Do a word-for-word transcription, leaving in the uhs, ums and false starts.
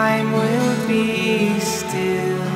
time will be still.